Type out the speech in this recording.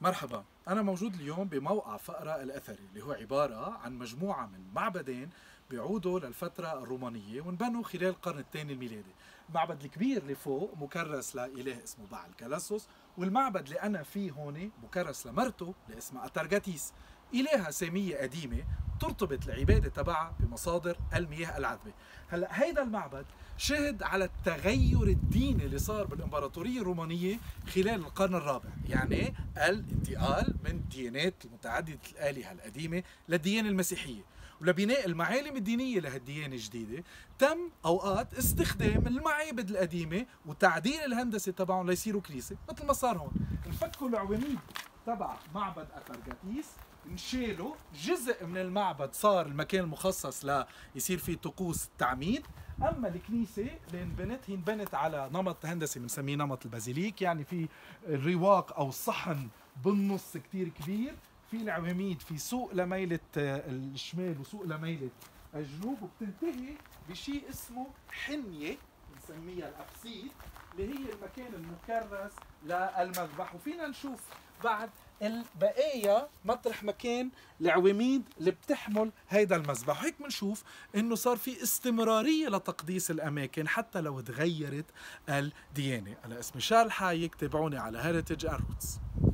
مرحبا، أنا موجود اليوم بموقع فقرة الأثري اللي هو عبارة عن مجموعة من معبدين بيعودوا للفترة الرومانية وانبنوا خلال القرن الثاني الميلادي. المعبد الكبير اللي فوق مكرس لإله اسمه بعل كلاسوس، والمعبد اللي أنا فيه هون مكرس لمرته اللي اسمها أتارغاتيس، إلهة سامية قديمة ترتبط العبادة تبعها بمصادر المياه العذبة. هلا هيدا المعبد شهد على التغير الديني اللي صار بالإمبراطورية الرومانية خلال القرن الرابع، يعني الانتقال من ديانات متعددة الآلهة القديمة للديانة المسيحية، ولبناء المعالم الدينية لهالديانة الجديدة تم أوقات استخدام المعابد القديمة وتعديل الهندسة تبعهم ليصيروا كنيسة، مثل ما صار هون. انفكوا العواميد تبع معبد أتارغاتيس، نشيلوا جزء من المعبد، صار المكان المخصص ليصير فيه طقوس التعميد. اما الكنيسه اللي انبنت، هي انبنت على نمط هندسي بنسميه نمط البازيليك، يعني في الرواق او الصحن بالنص كتير كبير، في العواميد، في سوق لميله الشمال وسوق لميله الجنوب، وبتنتهي بشيء اسمه حنيه بنسميها الابسيد اللي هي المكان المكرس للمذبح. وفينا نشوف بعد البقايا مطرح مكان العواميد اللي بتحمل هيدا المذبح. وهيك بنشوف انه صار في استمراريه لتقديس الاماكن حتى لو تغيرت الديانه. انا اسمي شارل حايك، تابعوني على Heritage and Roots.